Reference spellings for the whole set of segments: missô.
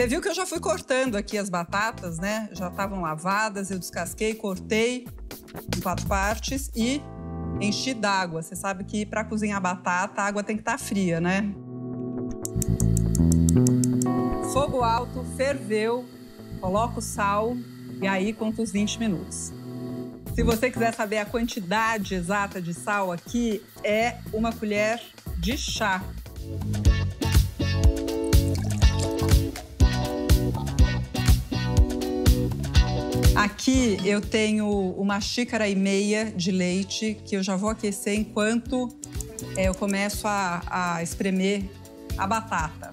Você viu que eu já fui cortando aqui as batatas, né? Já estavam lavadas, eu descasquei, cortei em 4 partes e enchi d'água. Você sabe que para cozinhar batata, a água tem que estar fria, né? Fogo alto, ferveu, coloca o sal e aí conta os 20 minutos. Se você quiser saber a quantidade exata de sal aqui, é 1 colher de chá. Aqui eu tenho 1,5 xícaras de leite, que eu já vou aquecer enquanto eu começo a espremer a batata.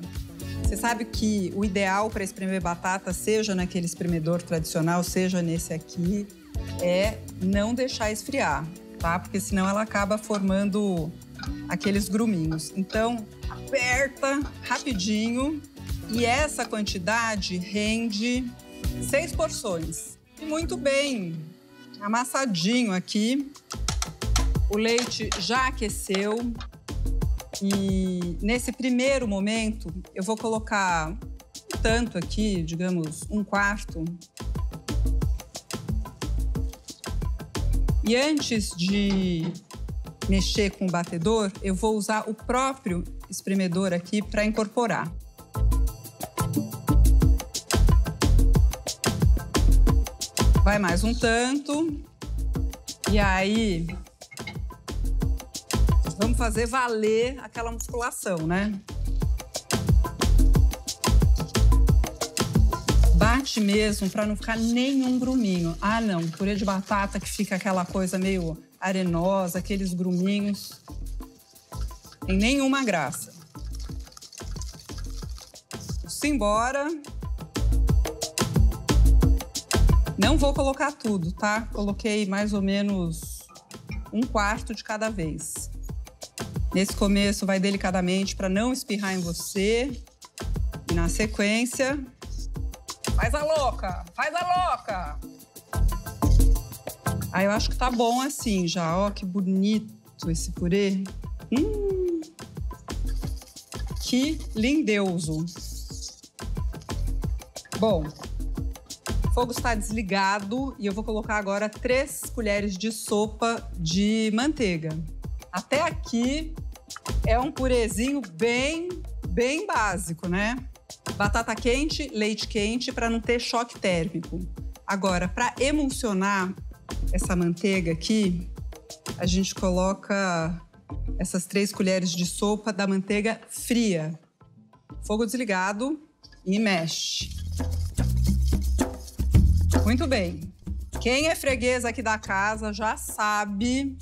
Você sabe que o ideal para espremer batata, seja naquele espremedor tradicional, seja nesse aqui, é não deixar esfriar, tá? Porque senão ela acaba formando aqueles gruminhos. Então, aperta rapidinho e essa quantidade rende 6 porções. Muito bem amassadinho aqui. O leite já aqueceu e nesse primeiro momento eu vou colocar um tanto aqui, digamos 1/4. E antes de mexer com o batedor, eu vou usar o próprio espremedor aqui para incorporar. Vai mais um tanto. E aí, vamos fazer valer aquela musculação, né? Bate mesmo para não ficar nenhum gruminho. Ah, não, purê de batata que fica aquela coisa meio arenosa, aqueles gruminhos. Tem nenhuma graça. Simbora. Não vou colocar tudo, tá? Coloquei mais ou menos 1/4 de cada vez. Nesse começo vai delicadamente para não espirrar em você. E na sequência... Faz a louca! Faz a louca! Aí eu acho que tá bom assim já. Ó, que bonito esse purê. Que lindeuso! Bom, o fogo está desligado e eu vou colocar agora 3 colheres de sopa de manteiga. Até aqui é um purezinho bem básico, né? Batata quente, leite quente, para não ter choque térmico. Agora, para emulsionar essa manteiga aqui, a gente coloca essas 3 colheres de sopa da manteiga fria. Fogo desligado e mexe. Muito bem. Quem é freguês aqui da casa já sabe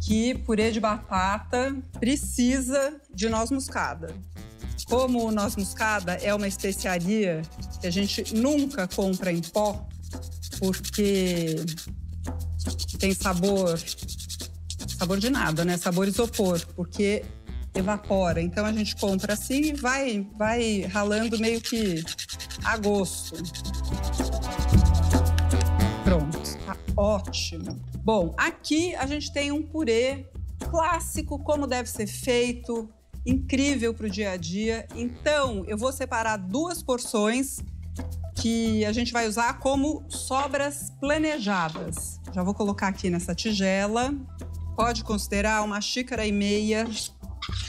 que purê de batata precisa de noz moscada. Como o noz moscada é uma especiaria que a gente nunca compra em pó, porque tem sabor de nada, né? Sabor isopor, porque evapora. Então a gente compra assim e vai ralando meio que a gosto. Pronto, tá ótimo. Bom, aqui a gente tem um purê clássico, como deve ser feito. Incrível para o dia a dia. Então, eu vou separar 2 porções que a gente vai usar como sobras planejadas. Já vou colocar aqui nessa tigela. Pode considerar 1,5 xícaras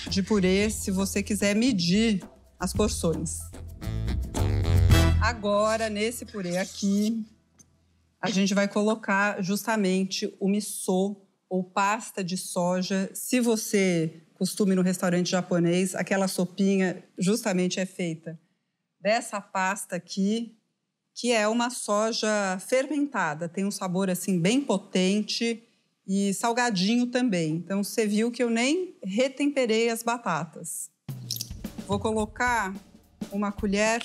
de purê, se você quiser medir as porções. Agora, nesse purê aqui, a gente vai colocar justamente o missô, ou pasta de soja. Se você... costume no restaurante japonês, aquela sopinha justamente é feita dessa pasta aqui, que é uma soja fermentada, tem um sabor assim bem potente e salgadinho também. Então você viu que eu nem retemperei as batatas. Vou colocar 1,5 colher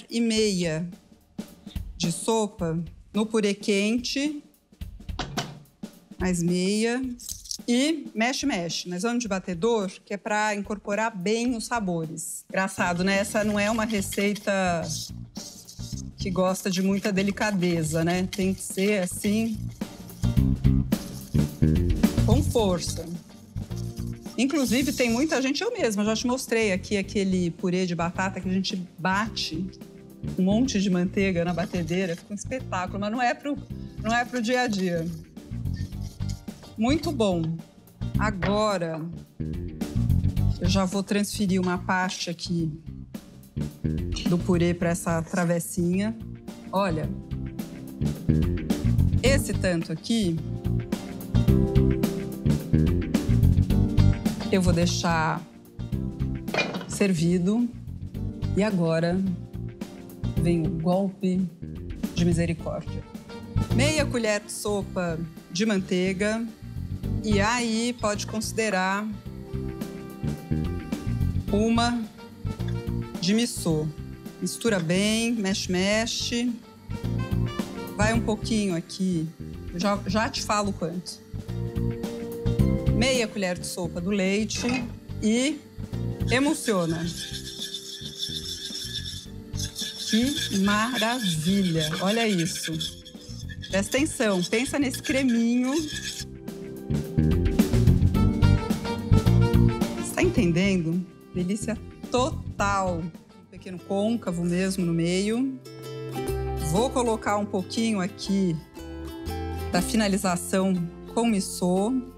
de sopa no purê quente, mais meia. E mexe, mas vamos de batedor, que é para incorporar bem os sabores. Engraçado, né? Essa não é uma receita que gosta de muita delicadeza, né? Tem que ser assim, com força. Inclusive, tem muita gente, eu mesma, já te mostrei aqui aquele purê de batata que a gente bate um monte de manteiga na batedeira, fica um espetáculo, mas não é pro dia a dia. Muito bom. Agora, eu já vou transferir uma parte aqui do purê para essa travessinha. Olha, esse tanto aqui, eu vou deixar servido. E agora vem o golpe de misericórdia. Meia colher de sopa de manteiga. E aí pode considerar uma de missô. Mistura bem, mexe, mexe. Vai um pouquinho aqui. Já te falo quanto. Meia colher de sopa do leite e emulsiona. Que maravilha! Olha isso. Presta atenção, pensa nesse creminho. Está entendendo? Delícia total. Um pequeno côncavo mesmo no meio. Vou colocar um pouquinho aqui da finalização com missô.